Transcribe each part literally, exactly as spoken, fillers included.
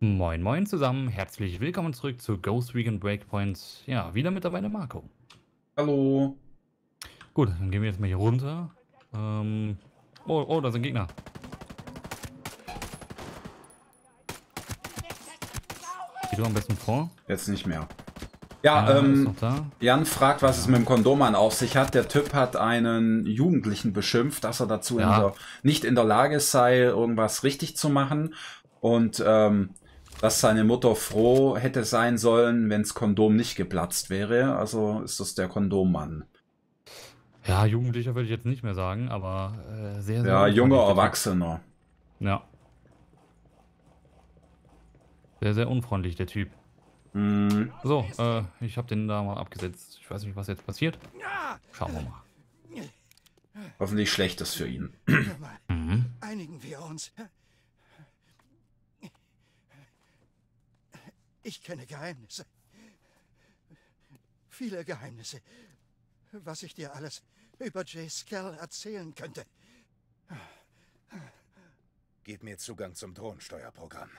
Moin moin zusammen, herzlich willkommen zurück zu Ghost Recon Breakpoint. Ja, wieder mittlerweile Marco. Hallo. Gut, dann gehen wir jetzt mal hier runter. Ähm, oh, oh, da sind Gegner. Geh du am besten vor? Jetzt nicht mehr. Ja, ja ähm, Jan fragt, was es mit dem Kondom an auf sich hat. Der Typ hat einen Jugendlichen beschimpft, dass er dazu ja. in der, nicht in der Lage sei, irgendwas richtig zu machen. Und ähm, dass seine Mutter froh hätte sein sollen, wenn das Kondom nicht geplatzt wäre. Also ist das der Kondommann. Ja, Jugendlicher würde ich jetzt nicht mehr sagen, aber äh, sehr, sehr... Ja, junger Erwachsener. Ja. Sehr, sehr unfreundlich, der Typ. Mhm. So, äh, ich habe den da mal abgesetzt. Ich weiß nicht, was jetzt passiert. Schauen wir mal. Hoffentlich Schlechtes für ihn. Mhm. Einigen wir uns. Ich kenne Geheimnisse. Viele Geheimnisse. Was ich dir alles über Jace Skell erzählen könnte. Gib mir Zugang zum Drohnensteuerprogramm.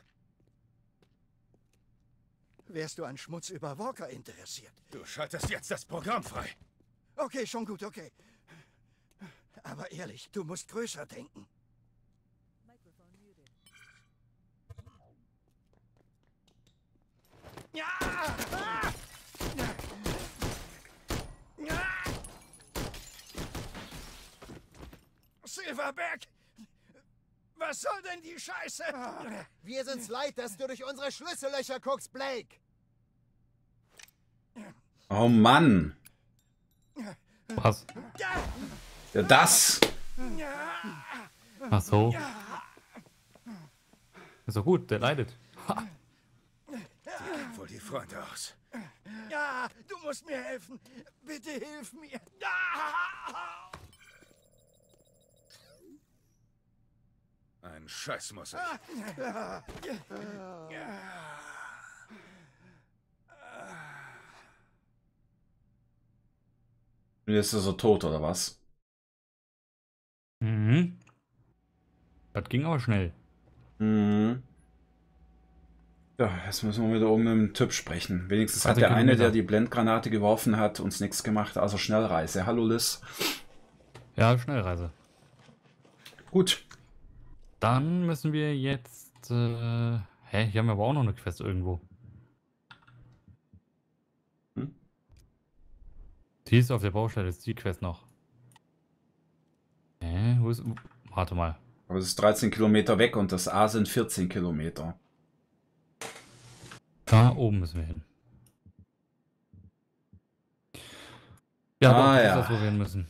Wärst du an Schmutz über Walker interessiert? Du schaltest jetzt das Programm frei. Okay, schon gut, okay. Aber ehrlich, du musst größer denken. Ja! Ah! Ja! Silverberg! Was soll denn die Scheiße? Wir sind's leid, dass du durch unsere Schlüssellöcher guckst, Blake! Oh Mann! Was? Ja, das! Ach so. Ist doch gut, der leidet. Ha. Wohl die Freunde aus. Ja, du musst mir helfen. Bitte hilf mir. Ah! Ein Scheiß muss ich. Ah. Ah. Ist er so tot oder was? Mhm. Das ging aber schnell. Mhm. Ja, jetzt müssen wir mit irgendeinem Typ sprechen. Wenigstens hat der eine, der die Blendgranate geworfen hat, uns nichts gemacht. Also Schnellreise. Hallo Liz. Ja, Schnellreise. Gut. Dann müssen wir jetzt... Äh, hä, hier haben wir aber auch noch eine Quest irgendwo. Hm? Die ist auf der Baustelle, ist die Quest noch. Hä, wo ist... Warte mal. Aber es ist dreizehn Kilometer weg und das A sind vierzehn Kilometer. Da oben müssen wir hin. Ja, ah, das ja. ist das, wo wir hin müssen.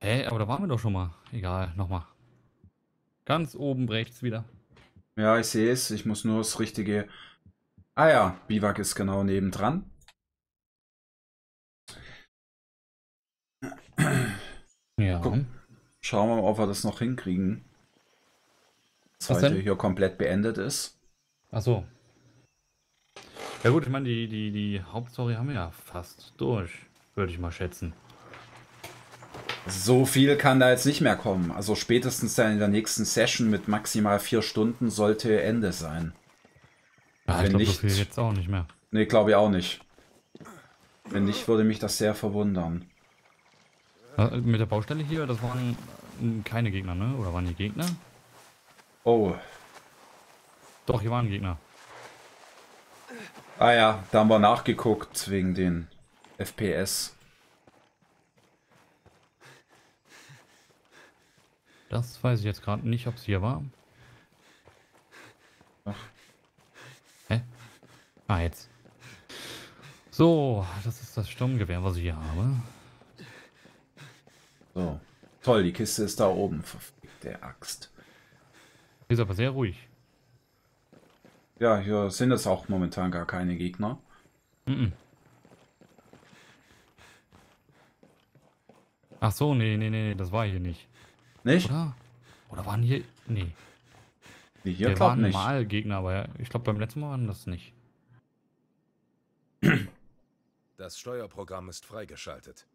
Hä, hey, aber da waren wir doch schon mal. Egal, nochmal. Ganz oben rechts wieder. Ja, ich sehe es. Ich muss nur das richtige... Ah ja, Biwak ist genau nebendran. Ja. Guck. Schauen wir mal, ob wir das noch hinkriegen. Dass Was heute denn? Hier komplett beendet ist. Ach so. Ja gut, ich meine, die, die, die Hauptstory haben wir ja fast durch, würde ich mal schätzen. So viel kann da jetzt nicht mehr kommen. Also spätestens dann in der nächsten Session mit maximal vier Stunden sollte Ende sein. Ja, wenn ich glaub, nicht, so viel jetzt auch nicht mehr. Nee, glaube ich auch nicht. Wenn nicht, würde mich das sehr verwundern. Also mit der Baustelle hier, das waren keine Gegner, ne? Oder waren die Gegner? Oh. Doch, hier waren Gegner. Ah ja, da haben wir nachgeguckt wegen den F P S. Das weiß ich jetzt gerade nicht, ob es hier war. Ach. Hä? Ah, jetzt. So, das ist das Sturmgewehr, was ich hier habe. So. Toll, die Kiste ist da oben, verfickte Axt. Ist aber sehr ruhig. Ja, hier sind es auch momentan gar keine Gegner. Mm-mm. Ach so, nee, nee, nee, das war hier nicht. Nicht? Oder, Oder waren hier... Nee. nee hier Wir waren nicht. Mal Gegner, aber ich glaube beim letzten Mal waren das nicht. Das Steuerprogramm ist freigeschaltet.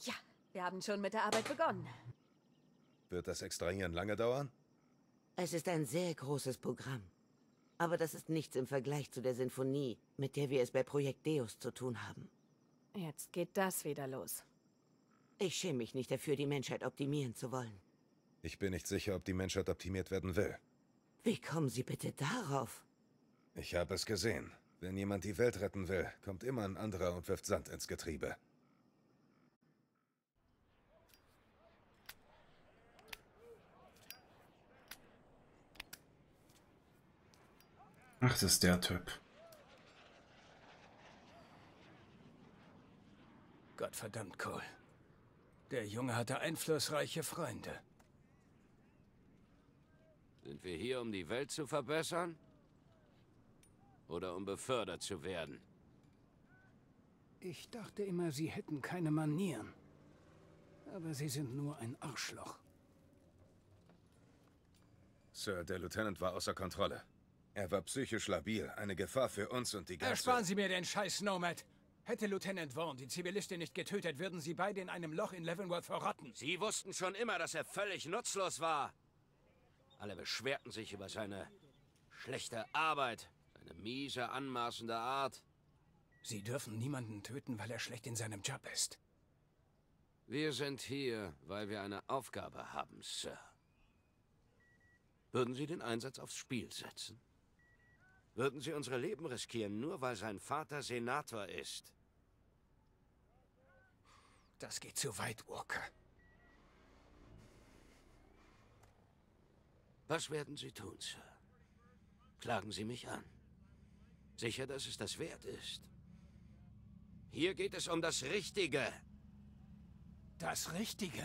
Ja, wir haben schon mit der Arbeit begonnen. Wird das Extrahieren lange dauern? Es ist ein sehr großes Programm. Aber das ist nichts im Vergleich zu der Sinfonie, mit der wir es bei Projekt Deus zu tun haben. Jetzt geht das wieder los. Ich schäme mich nicht dafür, die Menschheit optimieren zu wollen. Ich bin nicht sicher, ob die Menschheit optimiert werden will. Wie kommen Sie bitte darauf? Ich habe es gesehen. Wenn jemand die Welt retten will, kommt immer ein anderer und wirft Sand ins Getriebe. Ach, das ist der Typ. Gottverdammt, Cole. Der Junge hatte einflussreiche Freunde. Sind wir hier, um die Welt zu verbessern? Oder um befördert zu werden? Ich dachte immer, Sie hätten keine Manieren. Aber Sie sind nur ein Arschloch. Sir, der Lieutenant war außer Kontrolle. Er war psychisch labil, eine Gefahr für uns und die ganze... Ersparen Sie mir den Scheiß, Nomad! Hätte Lieutenant Vaughn die Zivilistin nicht getötet, würden Sie beide in einem Loch in Leavenworth verrotten. Sie wussten schon immer, dass er völlig nutzlos war. Alle beschwerten sich über seine schlechte Arbeit, seine miese, anmaßende Art. Sie dürfen niemanden töten, weil er schlecht in seinem Job ist. Wir sind hier, weil wir eine Aufgabe haben, Sir. Würden Sie den Einsatz aufs Spiel setzen? Würden Sie unsere Leben riskieren, nur weil sein Vater Senator ist? Das geht zu weit, Walker. Was werden Sie tun, Sir? Klagen Sie mich an. Sicher, dass es das wert ist. Hier geht es um das Richtige. Das Richtige?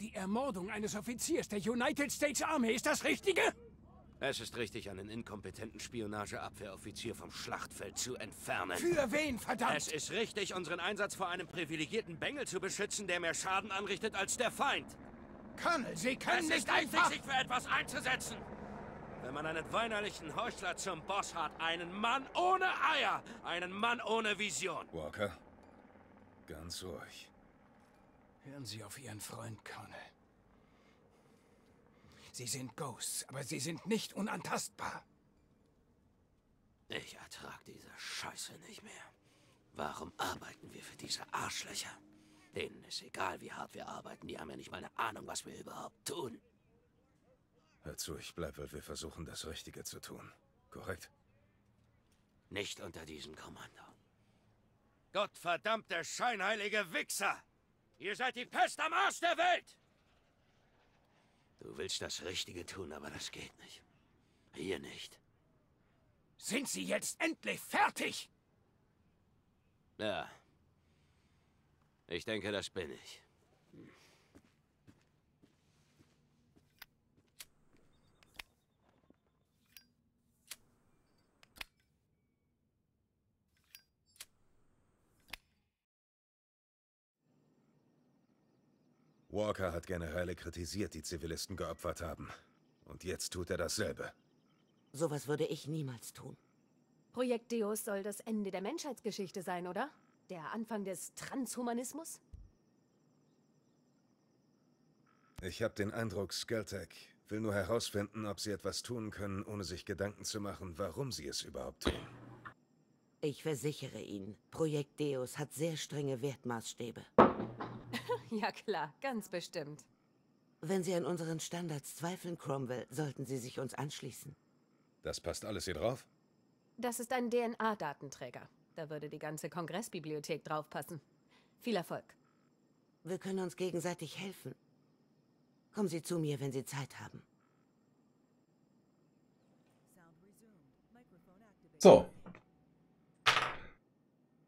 Die Ermordung eines Offiziers der United States Army ist das Richtige? Es ist richtig, einen inkompetenten Spionageabwehroffizier vom Schlachtfeld zu entfernen. Für wen, verdammt? Es ist richtig, unseren Einsatz vor einem privilegierten Bengel zu beschützen, der mehr Schaden anrichtet als der Feind. Colonel, Sie können nicht einfach... Es ist richtig, sich für etwas einzusetzen. Wenn man einen weinerlichen Heuchler zum Boss hat, einen Mann ohne Eier, einen Mann ohne Vision. Walker, ganz ruhig. Hören Sie auf Ihren Freund, Colonel. Sie sind Ghosts, aber sie sind nicht unantastbar. Ich ertrage diese Scheiße nicht mehr. Warum arbeiten wir für diese Arschlöcher? Denen ist egal, wie hart wir arbeiten. Die haben ja nicht mal eine Ahnung, was wir überhaupt tun. Hör zu, ich bleibe, weil wir versuchen, das Richtige zu tun. Korrekt? Nicht unter diesem Kommando. Gottverdammte, scheinheilige Wichser! Ihr seid die Pest am Arsch der Welt! Du willst das Richtige tun, aber das geht nicht. Hier nicht. Sind Sie jetzt endlich fertig? Ja. Ich denke, das bin ich. Walker hat Generäle kritisiert, die Zivilisten geopfert haben. Und jetzt tut er dasselbe. Sowas würde ich niemals tun. Projekt Deus soll das Ende der Menschheitsgeschichte sein, oder? Der Anfang des Transhumanismus? Ich habe den Eindruck, Skelltec will nur herausfinden, ob sie etwas tun können, ohne sich Gedanken zu machen, warum sie es überhaupt tun. Ich versichere Ihnen, Projekt Deus hat sehr strenge Wertmaßstäbe. Ja klar, ganz bestimmt. Wenn Sie an unseren Standards zweifeln, Cromwell, sollten Sie sich uns anschließen. Das passt alles hier drauf? Das ist ein D N A-Datenträger. Da würde die ganze Kongressbibliothek draufpassen. Viel Erfolg. Wir können uns gegenseitig helfen. Kommen Sie zu mir, wenn Sie Zeit haben. So.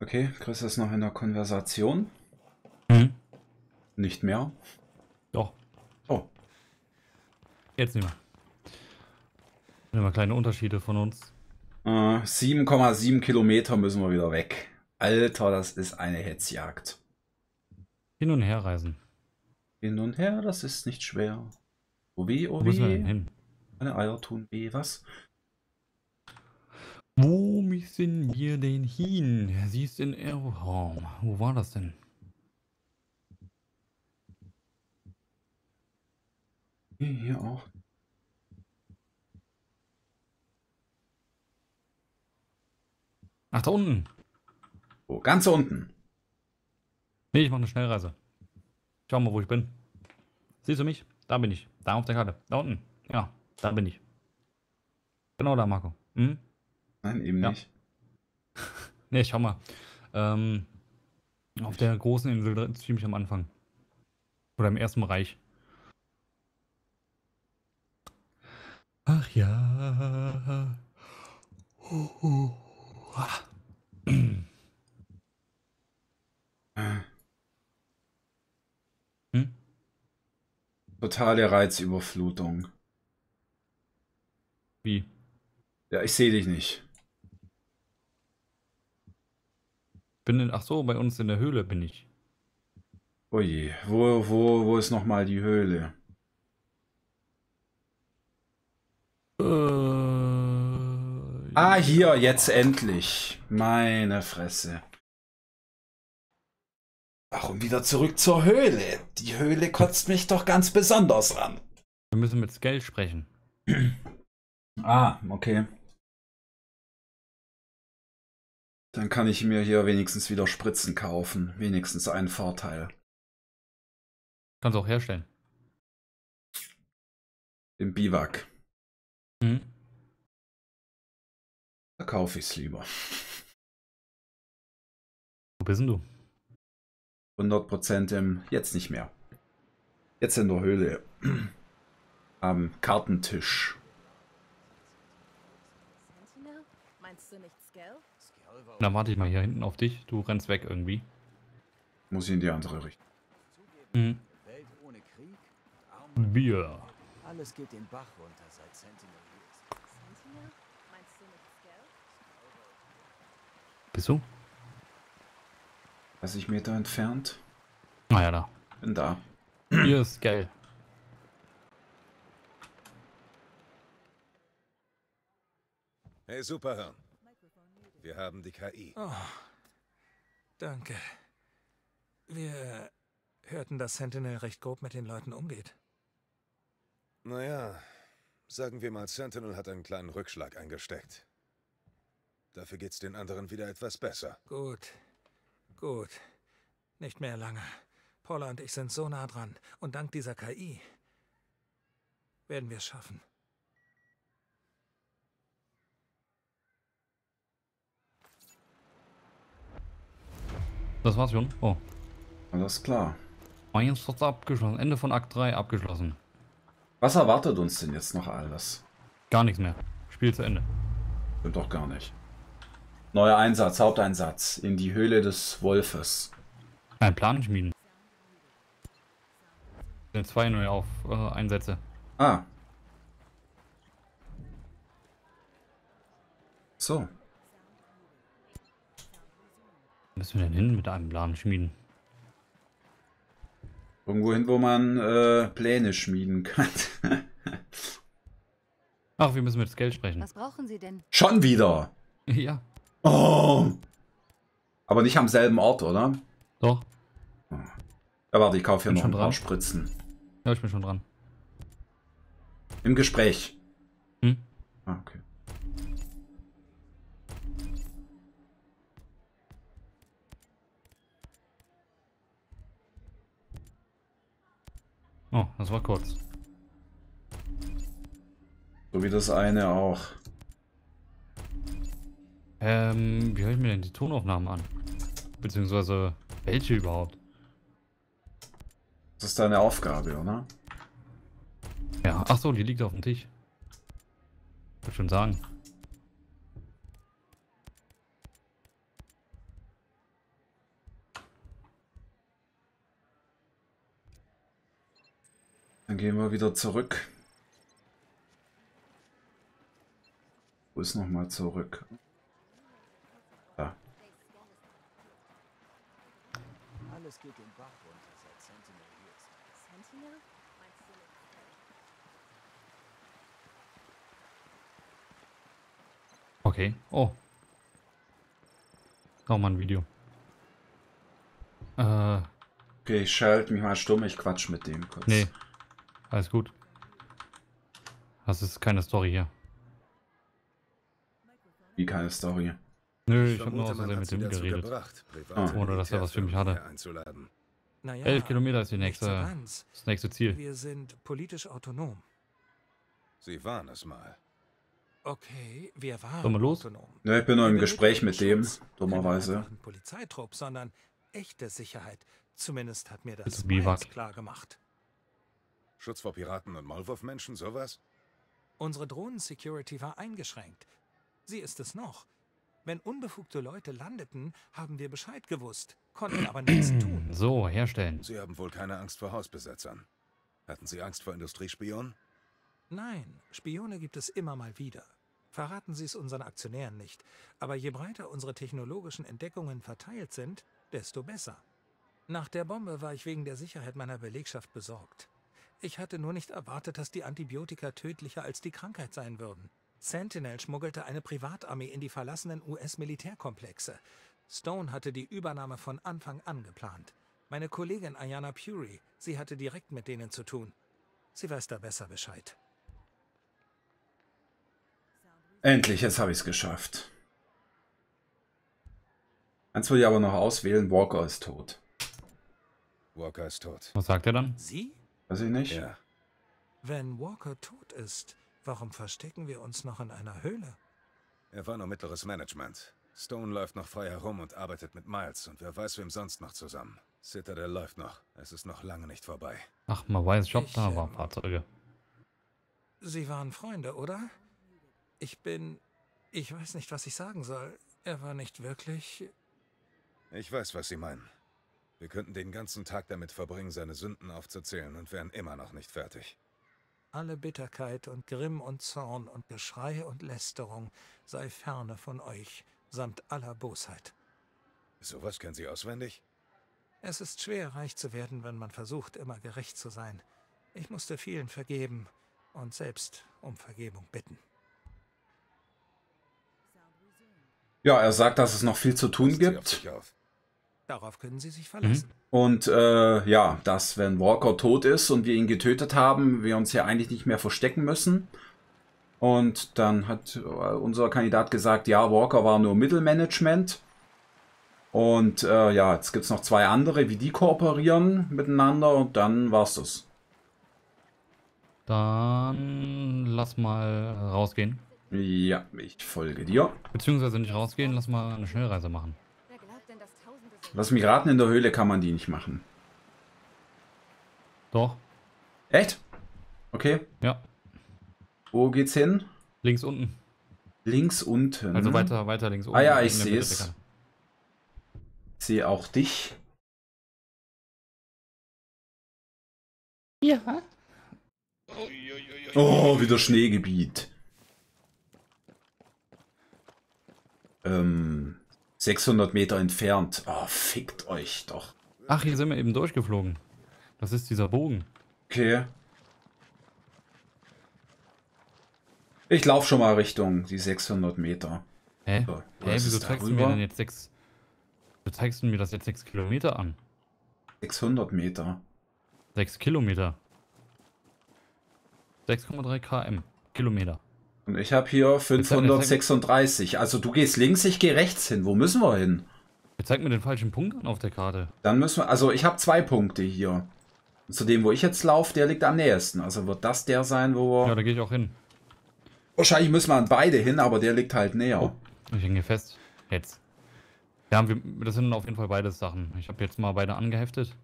Okay, Chris ist noch in der Konversation. Mhm. Nicht mehr? Doch. Oh. Jetzt nicht mehr. Immer kleine Unterschiede von uns. sieben Komma sieben Kilometer müssen wir wieder weg. Alter, das ist eine Hetzjagd. Hin und her reisen. Hin und her, das ist nicht schwer. Oh weh, oh weh. Wo müssen wir denn hin? Meine Eier tun weh, was? Wo müssen wir denn hin? Sie ist in Airhorn. Wo war das denn? Hier auch. Ach, da unten. Oh, ganz unten. Nee, ich mache eine Schnellreise. Schau mal, wo ich bin. Siehst du mich? Da bin ich. Da auf der Karte. Da unten. Ja, da bin ich. Genau da, Marco. Hm? Nein, eben ja. nicht. Nee, schau mal. Ähm, auf der großen Insel, ziemlich am Anfang. Oder im ersten Reich. Ach ja. Oh, oh. Ah. Hm? Totale Reizüberflutung. Wie? Ja, ich sehe dich nicht. Bin in, ach so, bei uns in der Höhle bin ich. Oh je, wo, wo, wo ist nochmal die Höhle? Äh, ah, hier, jetzt endlich. Meine Fresse. Warum wieder zurück zur Höhle? Die Höhle kotzt mich doch ganz besonders an. Wir müssen mit Skell sprechen. Ah, okay. Dann kann ich mir hier wenigstens wieder Spritzen kaufen. Wenigstens einen Vorteil. Kannst du auch herstellen. Im Biwak. Mhm. Da kaufe ich es lieber. Wo bist denn du? hundert Prozent im... Jetzt nicht mehr. Jetzt in der Höhle. Am Kartentisch. Sentinel? Meinst du nicht Skell? Dann warte ich mal hier hinten auf dich. Du rennst weg irgendwie. Muss ich in die andere Richtung. Mhm. Bier. Alles geht den Bach runter, seit Sentinel. Sentinel? Meinst du nicht Skell? Bist du? dreißig Meter entfernt. Naja, da. Bin da. Hier ist Skell. Hey, Superhirn. Wir haben die K I. Oh, danke. Wir hörten, dass Sentinel recht grob mit den Leuten umgeht. Naja, sagen wir mal, Sentinel hat einen kleinen Rückschlag eingesteckt. Dafür geht's den anderen wieder etwas besser. Gut. Gut. Nicht mehr lange. Paula und ich sind so nah dran. Und dank dieser K I werden wir es schaffen. Das war's schon. Oh. Alles klar. Eins hat's abgeschlossen. Ende von Akt drei abgeschlossen. Was erwartet uns denn jetzt noch alles? Gar nichts mehr. Spiel zu Ende. Stimmt doch gar nicht. Neuer Einsatz, Haupteinsatz. In die Höhle des Wolfes. Ein Plan schmieden. Sind zwei neue auf, äh, Einsätze. Ah. So. Müssen wir denn hin mit einem Plan schmieden? Irgendwo hin, wo man äh, Pläne schmieden kann. Ach, wir müssen mit Skell sprechen. Was brauchen Sie denn? Schon wieder! Ja. Oh! Aber nicht am selben Ort, oder? Doch. Ja, warte, ich kaufe hier noch ein paar Spritzen. Ja, ich bin schon dran. Im Gespräch. Hm? Ah, okay. Oh, das war kurz. So wie das eine auch. Ähm, wie höre ich mir denn die Tonaufnahmen an? Beziehungsweise welche überhaupt? Das ist deine Aufgabe, oder? Ja, ach so, die liegt auf dem Tisch. Ich würde schon sagen. Dann gehen wir wieder zurück. Wo ist nochmal zurück? Da. Alles geht den Bach runter, seit Sentinel hier ist. Sentinel? Meinst du nicht? Okay. Oh. Nochmal ein Video. Äh. Okay, ich schalte mich mal stumm, ich quatsch mit dem kurz. Nee. Alles gut. Das ist keine Story hier. Wie keine Story? Nö, ich, ich habe nur aus Versehen mit dem geredet. Gebracht, ah. Ohne dass er was für mich hatte. Naja, elf Kilometer ist die nächste, das nächste Ziel. Wir sind politisch autonom. Sie waren es mal. Okay, wir waren Sollen wir los? autonom. Ja, ich bin noch im Gespräch mit dem, dummerweise. Polizeitrupp, sondern echte Sicherheit. Zumindest hat mir das Miles klar gemacht. Schutz vor Piraten und Maulwurfmenschen, sowas? Unsere Drohnen-Security war eingeschränkt. Sie ist es noch. Wenn unbefugte Leute landeten, haben wir Bescheid gewusst, konnten aber nichts tun. So, herstellen. Sie haben wohl keine Angst vor Hausbesetzern. Hatten Sie Angst vor Industriespionen? Nein, Spione gibt es immer mal wieder. Verraten Sie es unseren Aktionären nicht. Aber je breiter unsere technologischen Entdeckungen verteilt sind, desto besser. Nach der Bombe war ich wegen der Sicherheit meiner Belegschaft besorgt. Ich hatte nur nicht erwartet, dass die Antibiotika tödlicher als die Krankheit sein würden. Sentinel schmuggelte eine Privatarmee in die verlassenen U S-Militärkomplexe. Stone hatte die Übernahme von Anfang an geplant. Meine Kollegin Ayana Puri, sie hatte direkt mit denen zu tun. Sie weiß da besser Bescheid. Endlich, jetzt habe ich es geschafft. Eins will ich aber noch auswählen, Walker ist tot. Walker ist tot. Was sagt er dann? Sie? Weiß ich nicht. Ja. Wenn Walker tot ist, warum verstecken wir uns noch in einer Höhle? Er war nur mittleres Management. Stone läuft noch frei herum und arbeitet mit Miles und wer weiß wem sonst noch zusammen. Citadel läuft noch. Es ist noch lange nicht vorbei. Ach, man weiß, Job ich, da waren ähm, Fahrzeuge. Sie waren Freunde, oder? Ich bin... Ich weiß nicht, was ich sagen soll. Er war nicht wirklich... Ich weiß, was Sie meinen. Wir könnten den ganzen Tag damit verbringen, seine Sünden aufzuzählen und wären immer noch nicht fertig. Alle Bitterkeit und Grimm und Zorn und Geschrei und Lästerung sei ferne von euch, samt aller Bosheit. Sowas kennen Sie auswendig? Es ist schwer, reich zu werden, wenn man versucht, immer gerecht zu sein. Ich musste vielen vergeben und selbst um Vergebung bitten. Ja, er sagt, dass es noch viel zu tun gibt. Darauf können Sie sich verlassen. Und äh, ja, dass wenn Walker tot ist und wir ihn getötet haben, wir uns ja eigentlich nicht mehr verstecken müssen. Und dann hat unser Kandidat gesagt, ja, Walker war nur Mittelmanagement. Und äh, ja, jetzt gibt es noch zwei andere, wie die kooperieren miteinander und dann war's das. Dann lass mal rausgehen. Ja, ich folge dir. Beziehungsweise nicht rausgehen, lass mal eine Schnellreise machen. Lass mich raten, in der Höhle kann man die nicht machen. Doch. Echt? Okay. Ja. Wo geht's hin? Links unten. Links unten. Also weiter, weiter links unten. Ah ja, ich sehe es. Ich sehe auch dich. Ja. Oh, wieder Schneegebiet. Ähm... sechshundert Meter entfernt. Oh, fickt euch doch. Ach, hier sind wir eben durchgeflogen. Das ist dieser Bogen. Okay. Ich laufe schon mal Richtung die sechshundert Meter. Hä? So, Hä wieso zeigst du mir denn jetzt sechs... Wieso zeigst du mir das jetzt sechs Kilometer an? sechshundert Meter. sechs Kilometer. sechs Komma drei Kilometer. Kilometer. Und ich habe hier fünfhundertsechsunddreißig. Also du gehst links, ich gehe rechts hin. Wo müssen wir hin? Jetzt zeigt mir den falschen Punkt an auf der Karte. Dann müssen wir... Also ich habe zwei Punkte hier. Und zu dem, wo ich jetzt laufe, der liegt am nächsten. Also wird das der sein, wo wir... Ja, da gehe ich auch hin. Wahrscheinlich müssen wir an beide hin, aber der liegt halt näher. Oh, ich hänge fest. Jetzt. Ja, das sind auf jeden Fall beides Sachen. Ich habe jetzt mal beide angeheftet.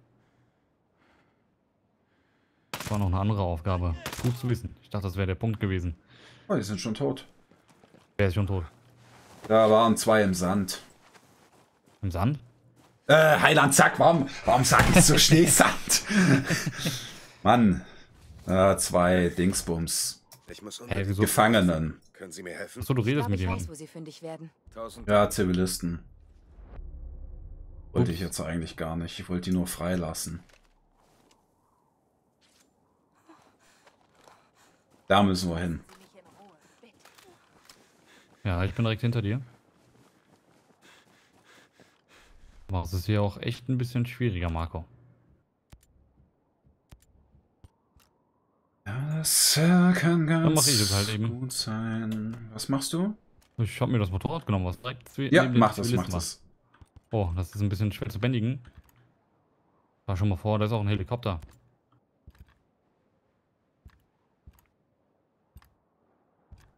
Das war noch eine andere Aufgabe. Gut zu wissen. Ich dachte, das wäre der Punkt gewesen. Oh, die sind schon tot. Wer ist schon tot? Da waren zwei im Sand. Im Sand? Äh, Heiland, zack, warum, warum sag ich so Schneesand? Mann. Äh, zwei Dingsbums. Ich muss hey, wieso? Gefangenen. Können Sie mir helfen? Achso, du redest mit jemandem. Ich weiß, wo sie fündig werden. Ja, Zivilisten. Wollte Ups. ich jetzt eigentlich gar nicht. Ich wollte die nur freilassen. Da müssen wir hin. Ja, ich bin direkt hinter dir. Boah, das ist hier auch echt ein bisschen schwieriger, Marco. Ja, das kann ganz gut sein. Was machst du? Ich habe mir das Motorrad genommen, was direkt zu. Ja, mach das, mach das. Oh, das ist ein bisschen schwer zu bändigen. War schon mal vor, da ist auch ein Helikopter.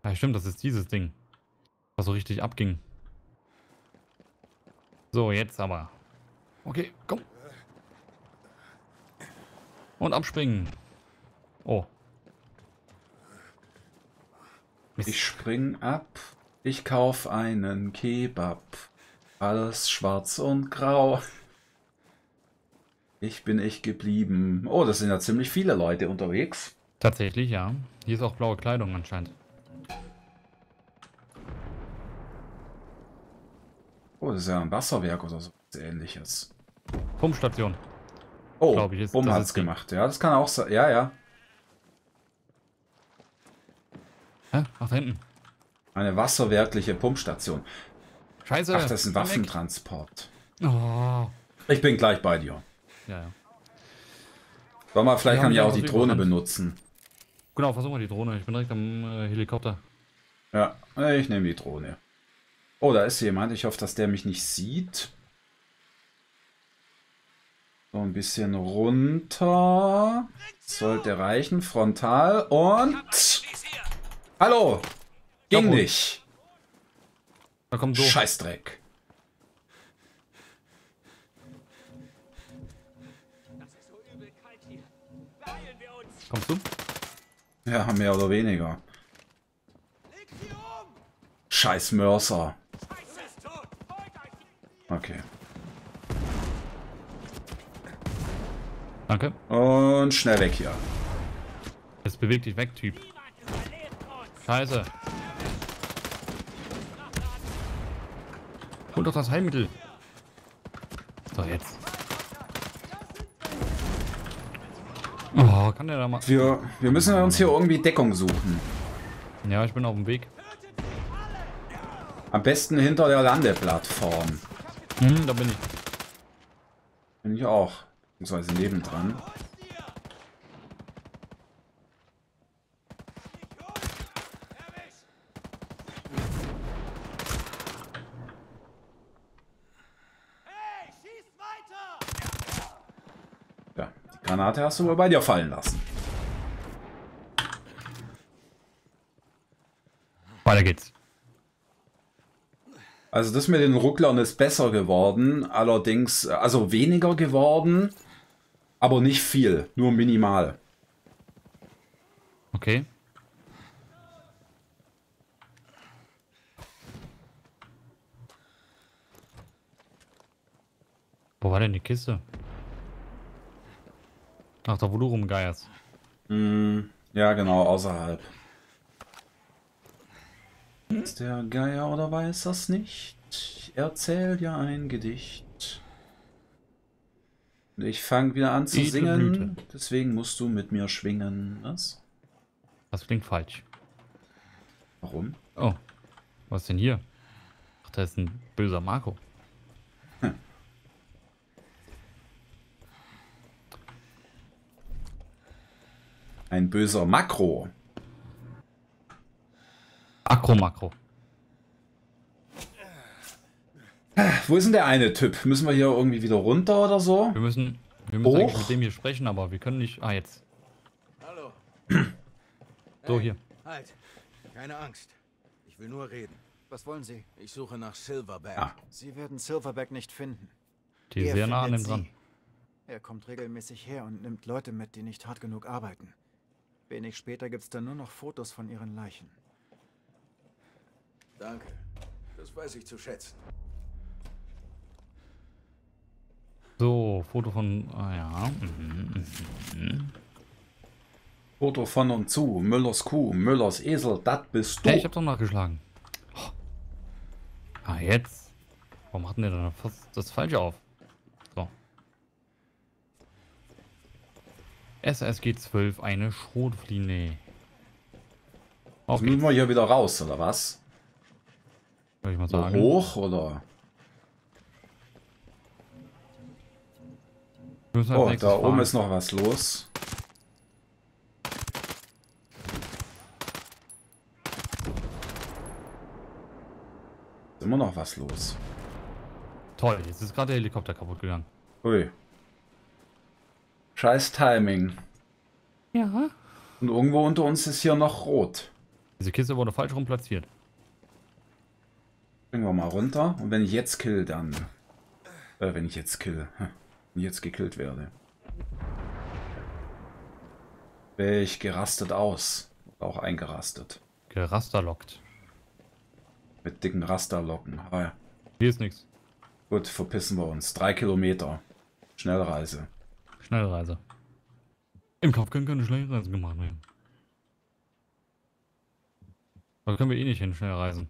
Ja, stimmt, das ist dieses Ding, was so richtig abging. So, jetzt aber. Okay, komm. Und abspringen. Oh. Mist. Ich spring ab. Ich kauf einen Kebab. Alles schwarz und grau. Ich bin echt geblieben. Oh, das sind ja ziemlich viele Leute unterwegs. Tatsächlich, ja. Hier ist auch blaue Kleidung anscheinend. Oh, das ist ja ein Wasserwerk oder so ähnliches. Pumpstation. Oh, glaub ich, ist, Bumm hat's gemacht. Ja, das kann auch sein. Ja, ja. Hä? Ach, da hinten. Eine wasserwerkliche Pumpstation. Scheiße. Ach, das ist ein Waffentransport. Oh. Ich bin gleich bei dir. Ja, ja. Warte mal, vielleicht kann ich auch die Drohne benutzen. Genau, versuch mal die Drohne. Ich bin direkt am äh, Helikopter. Ja, ich nehme die Drohne. Oh, da ist jemand. Ich hoffe, dass der mich nicht sieht. So ein bisschen runter. Sollte reichen. Frontal und... Hallo! Ging nicht! Da kommt so. Scheißdreck. Das ist so übel kalt hier. Beeilen wir uns. Kommst du? Ja, mehr oder weniger. Scheiß Mörser. Okay. Danke. Und schnell weg hier. Es bewegt dich weg, Typ. Scheiße. Hol doch das Heilmittel. So, jetzt. Oh, kann der da mal... Wir, wir müssen uns hier irgendwie Deckung suchen. Ja, ich bin auf dem Weg. Am besten hinter der Landeplattform. Hm, da bin ich. Bin ich auch. Beziehungsweise nebendran. Ja, die Granate hast du wohl bei dir fallen lassen. Weiter geht's. Also das mit den Rucklern ist besser geworden, allerdings, also weniger geworden, aber nicht viel, nur minimal. Okay. Wo war denn die Kiste? Ach, da wo du rumgeierst. Mm, ja genau, außerhalb. Ist der Geier oder weiß das nicht? Ich erzähl dir ein Gedicht. Und ich fange wieder an zu singen, deswegen musst du mit mir schwingen. Was? Das klingt falsch. Warum? Oh, was denn hier? Ach, da ist ein böser Marco. Hm. Ein böser Makro. Akro, Makro. Wo ist denn der eine Typ? Müssen wir hier irgendwie wieder runter oder so? Wir müssen, wir müssen eigentlich mit dem hier sprechen, aber wir können nicht... Ah, jetzt. Hallo. So, hier. Hey, halt. Keine Angst. Ich will nur reden. Was wollen Sie? Ich suche nach Silverberg. Ah. Sie werden Silverberg nicht finden. Die ist sehr nah an ihm dran. Er kommt regelmäßig her und nimmt Leute mit, die nicht hart genug arbeiten. Wenig später gibt es dann nur noch Fotos von ihren Leichen. Danke. Das weiß ich zu schätzen. So, Foto von... Ah ja. Mhm, mhm. Foto von und zu. Müllers Kuh, Müllers Esel, das bist du. Hey, ich hab doch nachgeschlagen. Oh. Ah, jetzt. Warum hatten wir denn das Falsche auf? So. S S G zwölf, eine Schrotfliege. Jetzt müssen wir hier wieder raus, oder was? Soll ich mal sagen. Hoch oder? Oh, da oben ist noch was los. immer noch was los. Toll, jetzt ist gerade der Helikopter kaputt gegangen. Ui. Scheiß Timing. Ja. Und irgendwo unter uns ist hier noch rot. Diese Kiste wurde falsch rum platziert. Bringen wir mal runter. Und wenn ich jetzt kill, dann... Äh, wenn ich jetzt kill. Wenn ich jetzt gekillt werde. Wäre ich gerastet aus. Auch eingerastet. Gerasterlockt. Mit dicken Rasterlocken. Ah, ja. Hier ist nichts. Gut, verpissen wir uns. Drei Kilometer. Schnellreise. Schnellreise. Im Kopf können keine Schnellreisen gemacht werden. Da können wir eh nicht hin, Schnellreisen.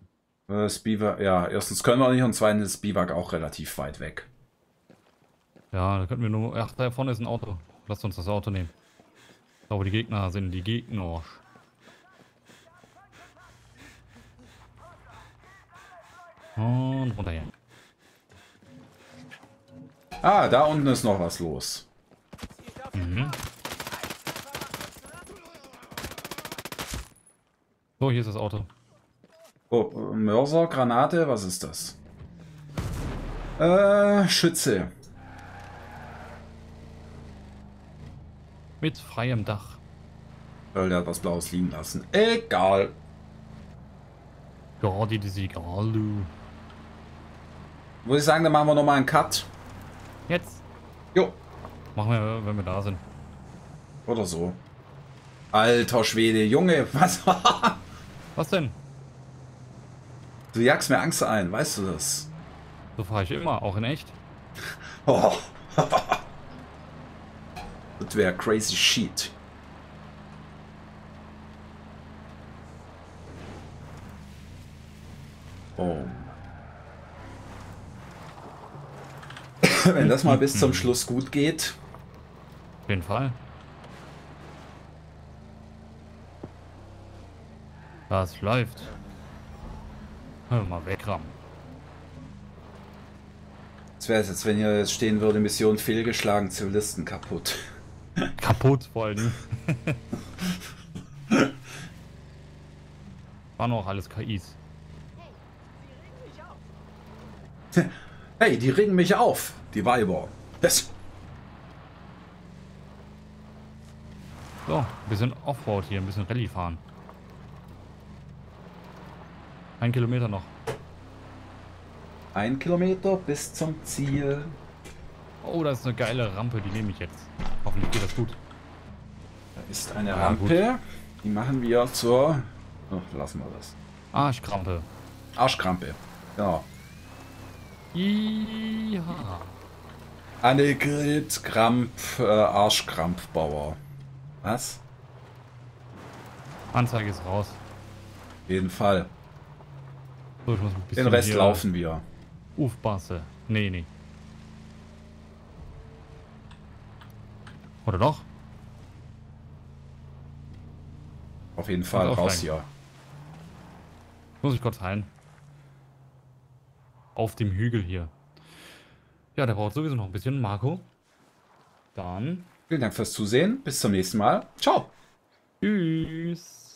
Das Biwak, ja, erstens können wir auch nicht und zweitens ist Biwak auch relativ weit weg. Ja, da könnten wir nur... Ach, da vorne ist ein Auto. Lasst uns das Auto nehmen. Da wo die Gegner sind, die Gegner. Und runter hier. Ah, da unten ist noch was los. Mhm. So, hier ist das Auto. Oh, Mörser, Granate, was ist das? Äh, Schütze. Mit freiem Dach. Weil der hat was Blaues liegen lassen. Egal. Gerade das egal, du. Muss ich sagen, dann machen wir nochmal einen Cut. Jetzt? Jo. Machen wir, wenn wir da sind. Oder so. Alter Schwede, Junge, was war? Was denn? Du jagst mir Angst ein, weißt du das? So fahre ich immer, auch in echt. Oh. Das wäre crazy shit. Oh. Wenn das mal bis zum Schluss gut geht. Auf jeden Fall. Das läuft. Hör mal wegrammen. Das wäre es jetzt, wenn hier jetzt stehen würde, Mission fehlgeschlagen, Zivilisten kaputt. Kaputt wollen. War noch alles K Is. Hey, die regen mich auf, die Weiber. Yes. So, ein bisschen Offroad hier, ein bisschen Rallye fahren. Ein Kilometer noch. Ein Kilometer bis zum Ziel. Oh, das ist eine geile Rampe, die nehme ich jetzt. Hoffentlich geht das gut. Da ist eine ah, Rampe. Gut. Die machen wir zur... Ach, lassen wir das. Arschkrampe. Arschkrampe, genau. Ja. Annegret Krampf, äh, Arschkrampfbauer. Was? Anzeige ist raus. Auf jeden Fall. So, ich muss ein bisschen den Rest laufen wir. Aufpasse. Nee, nee. Oder doch? Auf jeden Fall raus hier. Muss ich kurz heilen. Auf dem Hügel hier. Ja, der braucht sowieso noch ein bisschen, Marco. Dann. Vielen Dank fürs Zusehen. Bis zum nächsten Mal. Ciao. Tschüss.